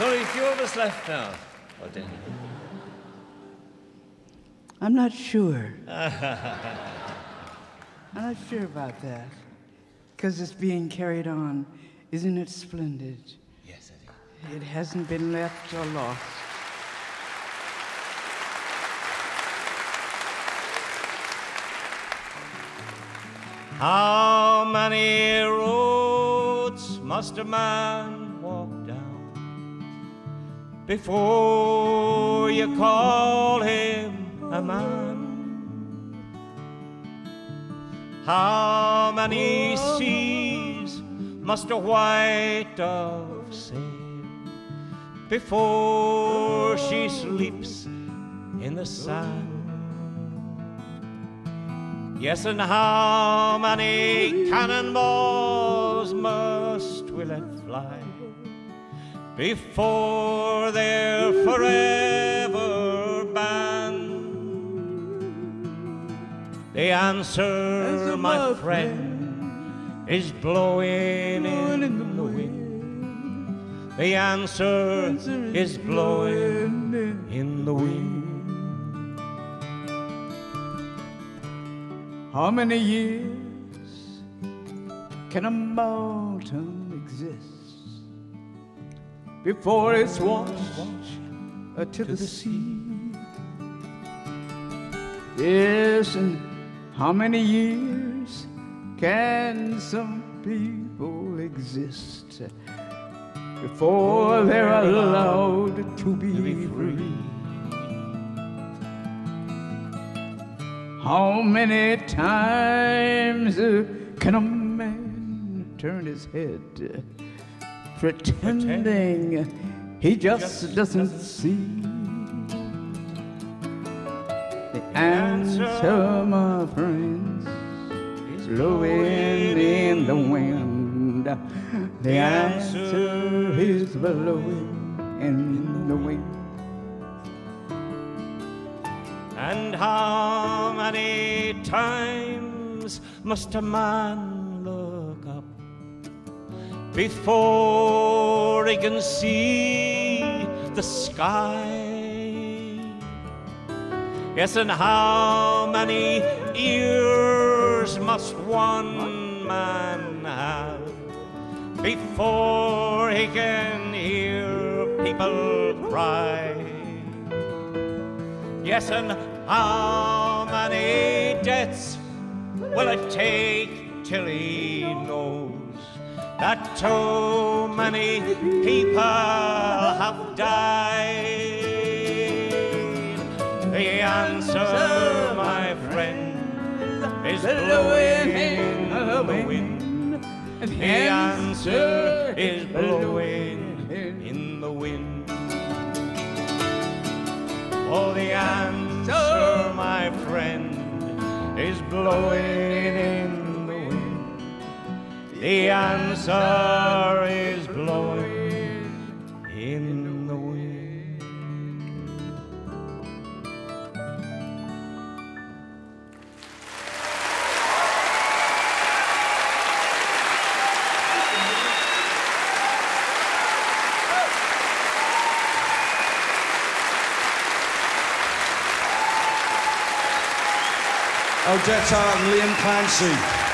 There's only a few of us left now. Odetta. I'm not sure. I'm not sure about that, because it's being carried on. Isn't it splendid? Yes, it is. It hasn't been left or lost. How many roads must a man walk down before you call him a man? How many seas must a white dove sail before she sleeps in the sand? Yes, and how many cannonballs must we let fly before they're forever banned? The answer, my friend, is blowing in the wind. The answer is blowing in the wind. How many years can a mountain exist before it's washed to the sea? Yes, and how many years can some people exist before they're allowed to be free? How many times can a man turn his head pretending he just doesn't see? The answer, my friends, is blowing in the wind. The answer is blowing in the wind. And how many times must a man look up before he can see the sky? Yes, and how many ears must one man have before he can hear people cry? Yes, and how many deaths will it take till he knows that too many people have died? The answer, my friend, is blowing in the wind. The answer is blowing in the wind. Oh, the answer, my friend, is blowing in the wind. The answer is blowing in the wind. Odetta and Liam Clancy.